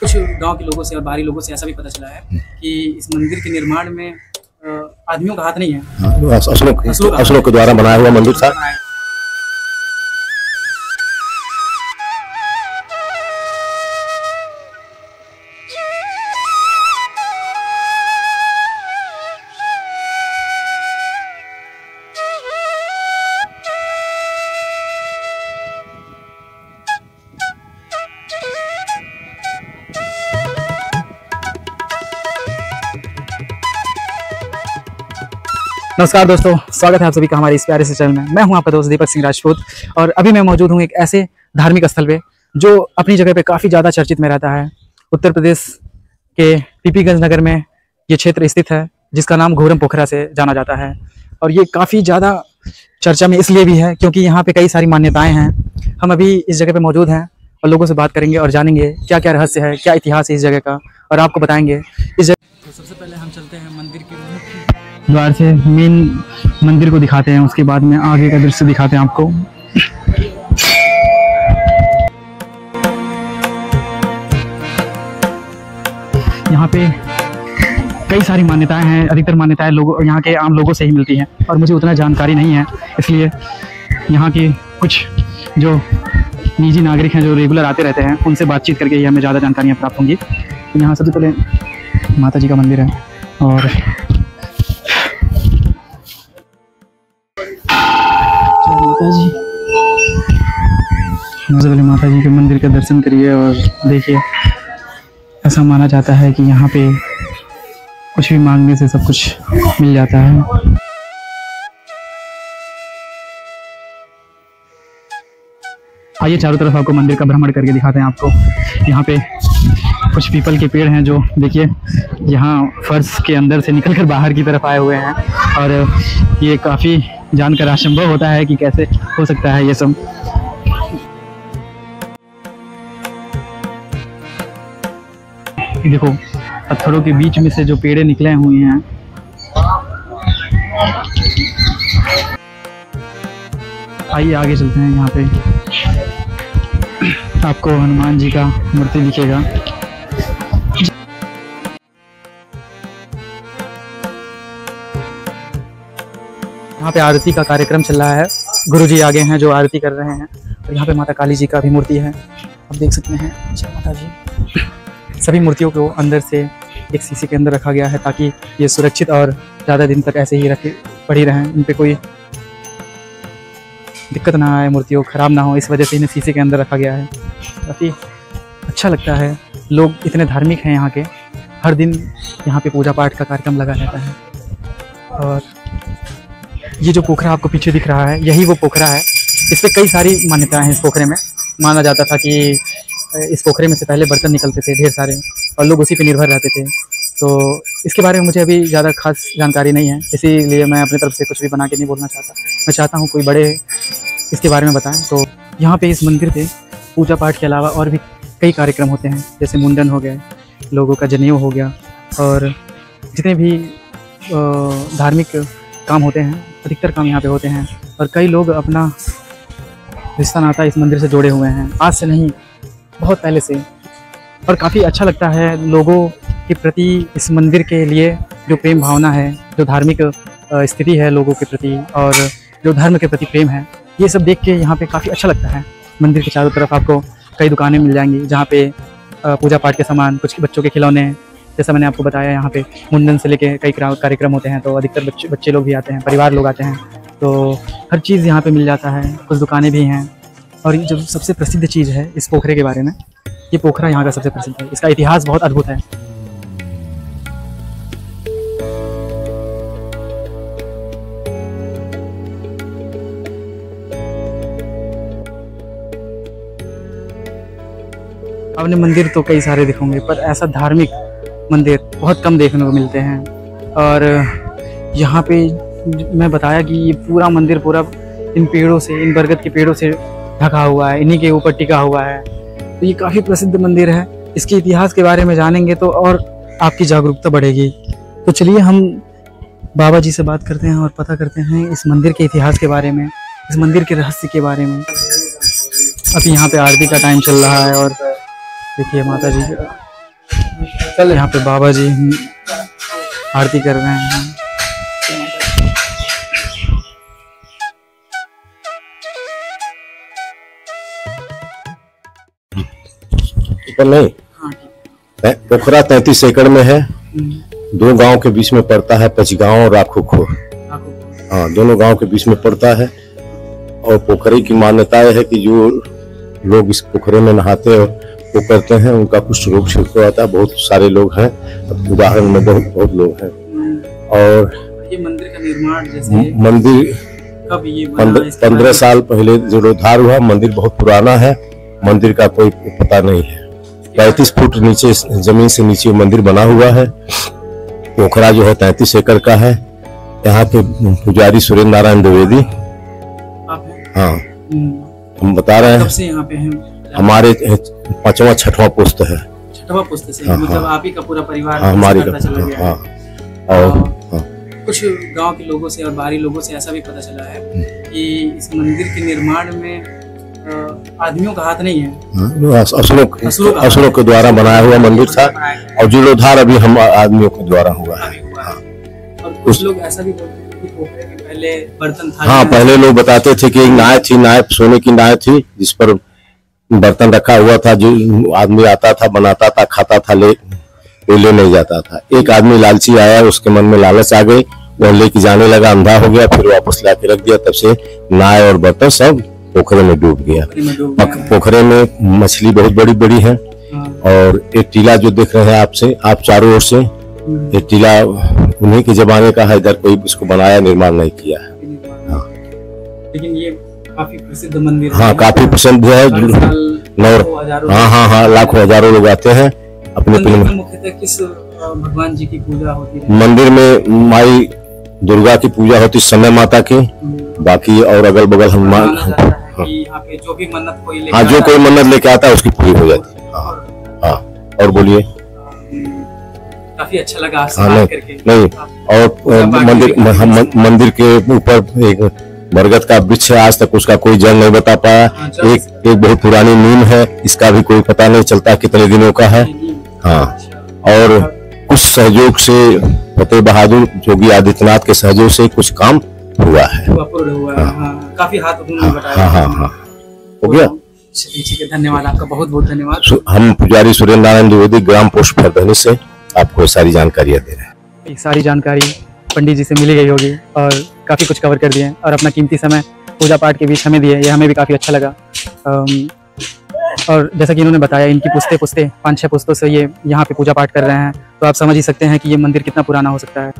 कुछ गांव के लोगों से और बाहरी लोगों से ऐसा भी पता चला है कि इस मंदिर के निर्माण में आदमियों का हाथ नहीं है, असलों के द्वारा बनाया हुआ मंदिर था। नमस्कार दोस्तों, स्वागत है आप सभी का हमारे इस प्यारे से चैनल में। मैं हूं आपका दोस्त दीपक सिंह राजपूत और अभी मैं मौजूद हूं एक ऐसे धार्मिक स्थल पे जो अपनी जगह पे काफ़ी ज़्यादा चर्चित में रहता है। उत्तर प्रदेश के पीपीगंज नगर में ये क्षेत्र स्थित है जिसका नाम घोरम पोखरा से जाना जाता है और ये काफ़ी ज़्यादा चर्चा में इसलिए भी है क्योंकि यहाँ पर कई सारी मान्यताएँ हैं। हम अभी इस जगह पर मौजूद हैं और लोगों से बात करेंगे और जानेंगे क्या क्या रहस्य है, क्या इतिहास है इस जगह का, और आपको बताएँगे इस जगह। सबसे पहले हम चलते हैं मंदिर के द्वार से मेन मंदिर को दिखाते हैं, उसके बाद में आगे का दृश्य दिखाते हैं आपको। यहाँ पे कई सारी मान्यताएं हैं, अधिकतर मान्यताएं लोगों यहाँ के आम लोगों से ही मिलती हैं और मुझे उतना जानकारी नहीं है, इसलिए यहाँ के कुछ जो निजी नागरिक हैं जो रेगुलर आते रहते हैं उनसे बातचीत करके ही हमें ज़्यादा जानकारियाँ प्राप्त होंगी। यहाँ सबसे पहले माता जी का मंदिर है और माता जी के मंदिर का दर्शन करिए। और देखिए, ऐसा माना जाता है कि यहाँ पे कुछ भी मांगने से सब कुछ मिल जाता है। आइए चारों तरफ आपको मंदिर का भ्रमण करके दिखाते हैं आपको। यहाँ पे कुछ पीपल के पेड़ हैं जो देखिए यहाँ फर्श के अंदर से निकलकर बाहर की तरफ आए हुए हैं और ये काफ़ी जानकर आश्चर्य होता है कि कैसे हो सकता है ये सब। देखो, पत्थरों के बीच में से जो पेड़े निकले हुए हैं। आइए आगे चलते हैं। यहाँ पे आपको हनुमान जी का मूर्ति दिखेगा। यहाँ पे आरती का कार्यक्रम चल रहा है, गुरुजी आगे हैं जो आरती कर रहे हैं और यहाँ पे माता काली जी का भी मूर्ति है, आप देख सकते हैं। जय माता जी। सभी मूर्तियों को अंदर से एक शीशे के अंदर रखा गया है ताकि ये सुरक्षित और ज़्यादा दिन तक ऐसे ही रखे पड़ी रहें, इन पे कोई दिक्कत ना आए, मूर्तियों ख़राब ना हो, इस वजह से इन्हें शीशे के अंदर रखा गया है। काफ़ी अच्छा लगता है, लोग इतने धार्मिक हैं यहाँ के, हर दिन यहाँ पे पूजा पाठ का कार्यक्रम लगा रहता है। और ये जो पोखरा आपको पीछे दिख रहा है, यही वो पोखरा है। इस पर कई सारी मान्यताएँ हैं। इस पोखरे में माना जाता था कि इस पोखरे में से पहले बर्तन निकलते थे ढेर सारे और लोग उसी पे निर्भर रहते थे। तो इसके बारे में मुझे अभी ज़्यादा खास जानकारी नहीं है, इसीलिए मैं अपनी तरफ से कुछ भी बना के नहीं बोलना चाहता। मैं चाहता हूँ कोई बड़े इसके बारे में बताएं। तो यहाँ पे इस मंदिर पे पूजा पाठ के अलावा और भी कई कार्यक्रम होते हैं, जैसे मुंडन हो गया, लोगों का जनेऊ हो गया, और जितने भी धार्मिक काम होते हैं अधिकतर काम यहाँ पर होते हैं। और कई लोग अपना रिश्ता नाता इस मंदिर से जोड़े हुए हैं, आज से नहीं बहुत पहले से। और काफ़ी अच्छा लगता है लोगों के प्रति इस मंदिर के लिए जो प्रेम भावना है, जो धार्मिक स्थिति है लोगों के प्रति और जो धर्म के प्रति प्रेम है, ये सब देख के यहाँ पे काफ़ी अच्छा लगता है। मंदिर के चारों तरफ आपको कई दुकानें मिल जाएंगी जहाँ पे पूजा पाठ के सामान, कुछ बच्चों के खिलौने, जैसा मैंने आपको बताया यहाँ पे मुंडन से लेके कई कार्यक्रम होते हैं, तो अधिकतर बच्चे लोग भी आते हैं, परिवार लोग आते हैं, तो हर चीज़ यहाँ पर मिल जाता है। कुछ दुकानें भी हैं। और जो सबसे प्रसिद्ध चीज़ है इस पोखरे के बारे में, ये पोखरा यहाँ का सबसे प्रसिद्ध है, इसका इतिहास बहुत अद्भुत है। अपने मंदिर तो कई सारे दिखेंगे पर ऐसा धार्मिक मंदिर बहुत कम देखने को मिलते हैं। और यहाँ पे मैं बताया कि ये पूरा मंदिर पूरा इन पेड़ों से, इन बरगद के पेड़ों से ढका हुआ है, इन्हीं के ऊपर टिका हुआ है। तो ये काफ़ी प्रसिद्ध मंदिर है, इसके इतिहास के बारे में जानेंगे तो और आपकी जागरूकता बढ़ेगी। तो चलिए हम बाबा जी से बात करते हैं और पता करते हैं इस मंदिर के इतिहास के बारे में, इस मंदिर के रहस्य के बारे में। अभी यहाँ पे आरती का टाइम चल रहा है और देखिए माता जी कल यहाँ पे बाबा जी आरती कर रहे हैं। नहीं पोखरा 33 एकड़ में है, दो गांव के बीच में पड़ता है, पचगांव और आखुखो। हाँ, दोनों गांव के बीच में पड़ता है। और पोखरे की मान्यता है कि जो लोग इस पोखरे में नहाते और वो करते हैं उनका कुछ रोग ठीक हो जाता है। बहुत सारे लोग हैं, उदाहरण में बहुत लोग हैं। और ये मंदिर का निर्माण जैसे मंदिर 15 साल पहले जीर्णोद्धार हुआ। मंदिर बहुत पुराना है, मंदिर का कोई पता नहीं है। 35 फुट नीचे जमीन से नीचे मंदिर बना हुआ है। पोखरा जो है 33 एकड़ का है। यहाँ पे पुजारी सुरेन्द्र नारायण द्विवेदी। हाँ, हम बता रहे हैं यहाँ पे हैं। हमारे 5वां 6वां पोस्त है। 6वां पोस्त से मतलब आप ही का पूरा परिवार हमारे का चला गया। हाँ, और कुछ गांव के लोगों से और बाहरी लोगों से ऐसा भी पता चला है कि इस मंदिर के निर्माण में आदमियों का हाथ नहीं है, असलों के द्वारा बनाया हुआ मंदिर था। और जीर्णोद्धार अभी हम आदमियों के द्वारा हुआ है। और कुछ लोग ऐसा भी बोलते हैं कि पोखरे में पहले बर्तन था। हाँ, पहले लोग बताते थे कि नाय थी, नाय सोने की नाय थी जिस पर बर्तन रखा हुआ था, जो आदमी आता था बनाता था खाता था, ले नहीं जाता था। एक आदमी लालची आया, उसके मन में लालच आ गई, वो लेके जाने लगा, अंधा हो गया, फिर वापस ला के रख दिया। तब से नाय और बर्तन सब पोखरे में डूब गया। पोखरे में मछली बहुत बड़ी बड़ी है। और एक टीला जो देख रहे हैं आपसे आप चारों ओर से, ये टीला उन्हीं के जमाने का है, इधर कोई इसको बनाया निर्माण नहीं किया है। लेकिन ये काफी प्रसिद्ध मंदिर है। हाँ, काफी प्रसिद्ध है। हाँ, लाखों हजारों लोग आते हैं अपने मुख्यतः किस भगवान जी की पूजा होती है मंदिर में? माई दुर्गा की पूजा होती, समय माता की, बाकी और अगल बगल हनुमान। जो भी मन्नत कोई लेके, हाँ, जो कोई मन्नत लेके आता है उसकी पूरी हो जाती है। हाँ, और बोलिए। काफी अच्छा लगा आपसे करके। नहीं, और मंदिर के ऊपर एक बरगद का वृक्ष है, आज तक उसका कोई जड़ नहीं बता पाया। एक बहुत पुरानी नीम है, इसका भी कोई पता नहीं चलता कितने दिनों का है। हाँ, और कुछ सहयोग से फते बहादुर जोगी आदित्यनाथ के सहयोग से कुछ काम हुआ है, हुआ है। हाँ, काफी हाथ उन्होंने बताया। हाँ, हो गया। ठीक है, धन्यवाद आपका, बहुत बहुत धन्यवाद। हम पुजारी सुरेन्द्र नारायण द्विवेदी, ग्राम पोस्ट फरदनी से आपको सारी जानकारियाँ दे रहे हैं। सारी जानकारी पंडित जी से मिली गई होगी और काफी कुछ कवर कर दिए और अपना कीमती समय पूजा पाठ के बीच हमें दिए, ये हमें भी काफी अच्छा लगा। और जैसा कि इन्होंने बताया, इनकी पुस्तें 5-6 पुस्तों से ये यहाँ पे पूजा पाठ कर रहे हैं, तो आप समझ ही सकते हैं कि ये मंदिर कितना पुराना हो सकता है।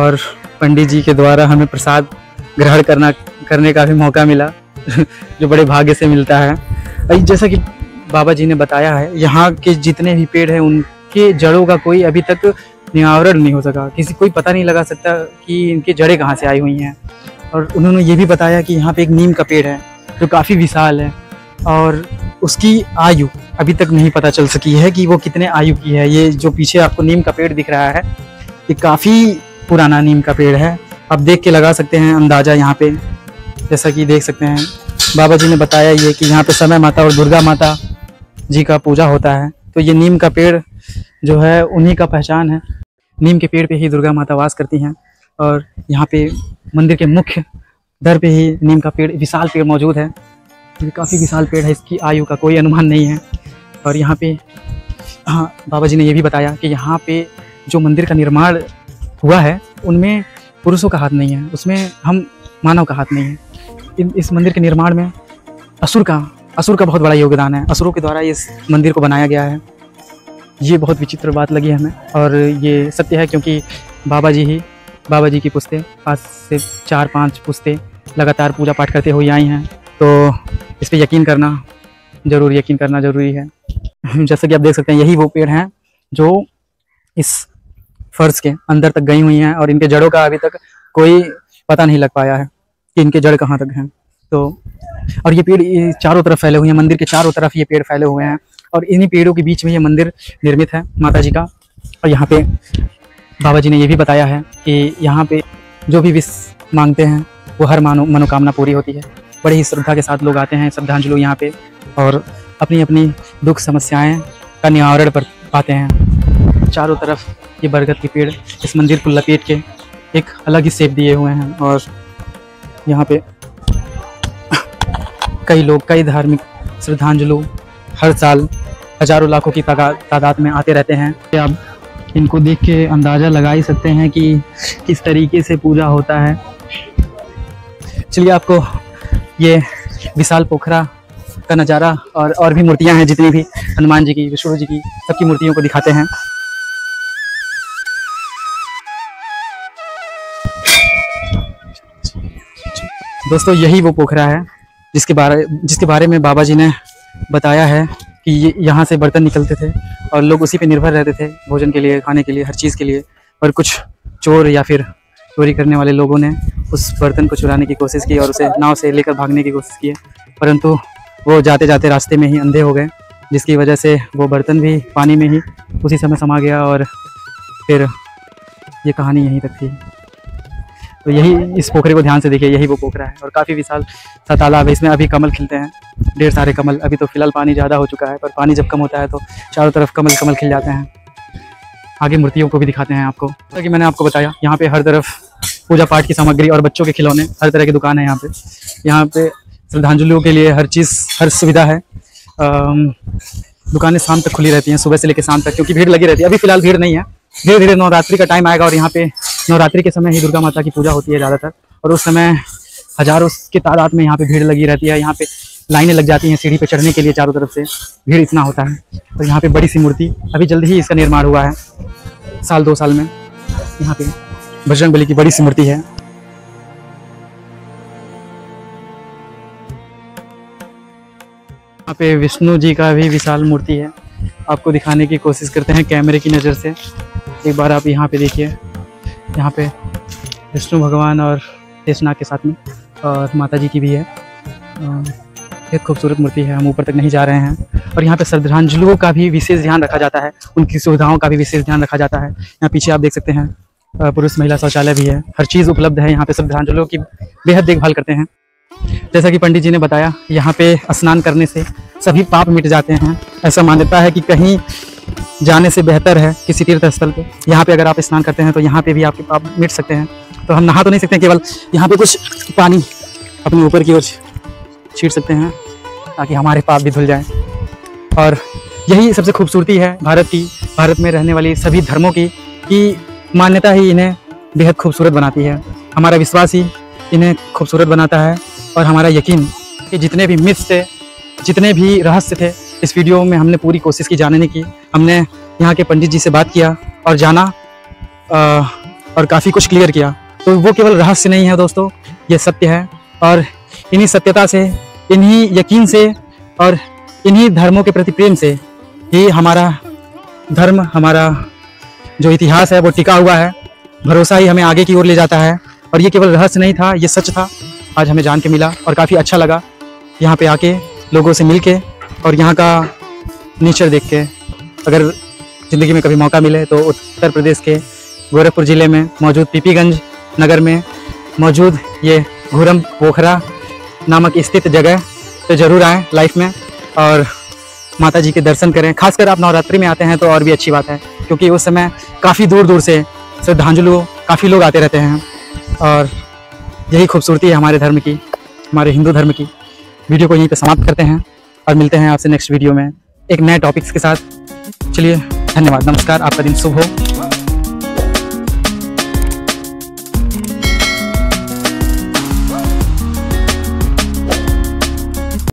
और पंडित जी के द्वारा हमें प्रसाद ग्रहण करने का भी मौका मिला जो बड़े भाग्य से मिलता है। जैसा कि बाबा जी ने बताया है, यहाँ के जितने भी पेड़ हैं उनके जड़ों का कोई अभी तक निवारण नहीं हो सका। कोई पता नहीं लगा सकता कि इनके जड़ें कहाँ से आई हुई हैं। और उन्होंने ये भी बताया कि यहाँ पे एक नीम का पेड़ है जो काफ़ी विशाल है और उसकी आयु अभी तक नहीं पता चल सकी है कि वो कितने आयु की है। ये जो पीछे आपको नीम का पेड़ दिख रहा है, ये काफ़ी पुराना नीम का पेड़ है। आप देख के लगा सकते हैं अंदाज़ा। यहाँ पे जैसा कि देख सकते हैं, बाबा जी ने बताया ये कि यहाँ पे समय माता और दुर्गा माता जी का पूजा होता है, तो ये नीम का पेड़ जो है उन्हीं का पहचान है। नीम के पेड़ पे ही दुर्गा माता वास करती हैं और यहाँ पे मंदिर के मुख्य दर पे ही नीम का पेड़, विशाल पेड़ मौजूद है। ये काफ़ी विशाल पेड़ है, इसकी आयु का कोई अनुमान नहीं है। और यहाँ पे, हाँ, बाबा जी ने ये भी बताया कि यहाँ पे जो मंदिर का निर्माण हुआ है उनमें पुरुषों का हाथ नहीं है, उसमें हम मानव का हाथ नहीं है। इस मंदिर के निर्माण में असुर का बहुत बड़ा योगदान है। असुरों के द्वारा इस मंदिर को बनाया गया है। ये बहुत विचित्र बात लगी हमें और ये सत्य है, क्योंकि बाबा जी की पुस्तें 5 से 4-5 पुस्तें लगातार पूजा पाठ करते हुए आई हैं, तो इस पर यकीन करना ज़रूरी है। जैसा कि आप देख सकते हैं, यही वो पेड़ हैं जो इस फर्श के अंदर तक गई हुई हैं और इनके जड़ों का अभी तक कोई पता नहीं लग पाया है कि इनके जड़ कहाँ तक हैं। तो और ये पेड़ चारों तरफ फैले हुए हैं, मंदिर के चारों तरफ ये पेड़ फैले हुए हैं और इन्हीं पेड़ों के बीच में ये मंदिर निर्मित है माता जी का। और यहाँ पे बाबा जी ने ये भी बताया है कि यहाँ पे जो भी विश मांगते हैं वो हर मनोकामना पूरी होती है। बड़े ही श्रद्धा के साथ लोग आते हैं, श्रद्धांजलि लोग यहाँ पे, और अपनी अपनी दुख समस्याएँ का निवारण पाते हैं। चारों तरफ ये बरगद के पेड़ इस मंदिर को लपेट के एक अलग ही शेप दिए हुए हैं। और यहाँ पे कई लोग, कई धार्मिक श्रद्धांजलु हर साल हजारों लाखों की तादाद में आते रहते हैं। आप इनको देख के अंदाज़ा लगा ही सकते हैं कि किस तरीके से पूजा होता है। चलिए आपको ये विशाल पोखरा का नज़ारा और भी मूर्तियां हैं, जितनी भी हनुमान जी की, विष्णु जी की, सबकी मूर्तियों को दिखाते हैं। दोस्तों यही वो पोखरा है जिसके बारे में बाबा जी ने बताया है कि ये यहाँ से बर्तन निकलते थे और लोग उसी पे निर्भर रहते थे भोजन के लिए, खाने के लिए, हर चीज़ के लिए। पर कुछ चोर या फिर चोरी करने वाले लोगों ने उस बर्तन को चुराने की कोशिश की और उसे नाव से लेकर भागने की कोशिश की, परंतु वो जाते जाते रास्ते में ही अंधे हो गए, जिसकी वजह से वो बर्तन भी पानी में ही उसी समय समा गया। और फिर ये कहानी यहीं तक थी। तो यही इस पोखरे को ध्यान से देखिए, यही वो पोखरा है। और काफ़ी विशाल सा तालाब है, इसमें अभी कमल खिलते हैं, ढेर सारे कमल। अभी तो फिलहाल पानी ज़्यादा हो चुका है, पर पानी जब कम होता है तो चारों तरफ कमल कमल खिल जाते हैं। आगे मूर्तियों को भी दिखाते हैं आपको। जैसा कि मैंने आपको बताया, यहाँ पे हर तरफ पूजा पाठ की सामग्री और बच्चों के खिलौने, हर तरह की दुकान है यहाँ पे। यहाँ पे श्रद्धांजलियों के लिए हर चीज़, हर सुविधा है। दुकानें शाम तक खुली रहती हैं, सुबह से लेकर शाम तक, क्योंकि भीड़ लगी रहती है। अभी फिलहाल भीड़ नहीं है, धीरे धीरे नवरात्रि का टाइम आएगा और यहाँ पे नवरात्रि के समय ही दुर्गा माता की पूजा होती है ज़्यादातर, और उस समय हज़ारों की तादाद में यहाँ पे भीड़ लगी रहती है। यहाँ पे लाइनें लग जाती हैं सीढ़ी पे चढ़ने के लिए, चारों तरफ से भीड़ इतना होता है। और यहाँ पे बड़ी सी मूर्ति, अभी जल्द ही इसका निर्माण हुआ है, साल दो साल में, यहाँ पे बजरंग बली की बड़ी सी मूर्ति है। यहाँ पे विष्णु जी का भी विशाल मूर्ति है, आपको दिखाने की कोशिश करते हैं कैमरे की नज़र से। एक बार आप यहाँ पे देखिए, यहाँ पे विष्णु भगवान और कृष्णा के साथ में, और माता जी की भी है। एक खूबसूरत मूर्ति है, हम ऊपर तक नहीं जा रहे हैं। और यहाँ पे श्रद्धांजलुओं का भी विशेष ध्यान रखा जाता है, उनकी सुविधाओं का भी विशेष ध्यान रखा जाता है। यहाँ पीछे आप देख सकते हैं पुरुष महिला शौचालय भी है, हर चीज़ उपलब्ध है। यहाँ पे श्रद्धांजलुओं की बेहद देखभाल करते हैं। जैसा कि पंडित जी ने बताया, यहाँ पे स्नान करने से सभी पाप मिट जाते हैं। ऐसा मान्यता है कि कहीं जाने से बेहतर है किसी तीर्थ स्थल पे, यहाँ पे अगर आप स्नान करते हैं तो यहाँ पे भी आपके पाप मिट सकते हैं। तो हम नहा तो नहीं सकते, केवल यहाँ पे कुछ पानी अपने ऊपर की ओर छीट सकते हैं ताकि हमारे पाप भी धुल जाएं। और यही सबसे खूबसूरती है भारत की, भारत में रहने वाली सभी धर्मों की, कि मान्यता ही इन्हें बेहद खूबसूरत बनाती है। हमारा विश्वास ही इन्हें खूबसूरत बनाता है, और हमारा यकीन कि जितने भी मिथ्स थे, जितने भी रहस्य थे, इस वीडियो में हमने पूरी कोशिश की जानने की। हमने यहाँ के पंडित जी से बात किया और जाना और काफ़ी कुछ क्लियर किया। तो वो केवल रहस्य नहीं है दोस्तों, ये सत्य है। और इन्हीं सत्यता से, इन्हीं यकीन से और इन्हीं धर्मों के प्रति प्रेम से ही हमारा धर्म, हमारा जो इतिहास है वो टिका हुआ है। भरोसा ही हमें आगे की ओर ले जाता है। और ये केवल रहस्य नहीं था, ये सच था। आज हमें जान के मिला और काफ़ी अच्छा लगा यहाँ पे आके, लोगों से मिल के और यहाँ का नेचर देख के। अगर ज़िंदगी में कभी मौका मिले तो उत्तर प्रदेश के गोरखपुर ज़िले में मौजूद पीपीगंज नगर में मौजूद ये घोरम पोखरा नामक स्थित जगह तो ज़रूर आएँ लाइफ में, और माता जी के दर्शन करें। खासकर आप नवरात्रि में आते हैं तो और भी अच्छी बात है, क्योंकि उस समय काफ़ी दूर दूर से श्रद्धांजलु, काफ़ी लोग आते रहते हैं। और यही खूबसूरती है हमारे धर्म की, हमारे हिंदू धर्म की। वीडियो को यहीं पे समाप्त करते हैं और मिलते हैं आपसे नेक्स्ट वीडियो में एक नए टॉपिक्स के साथ। चलिए, धन्यवाद, नमस्कार, आपका दिन शुभ हो।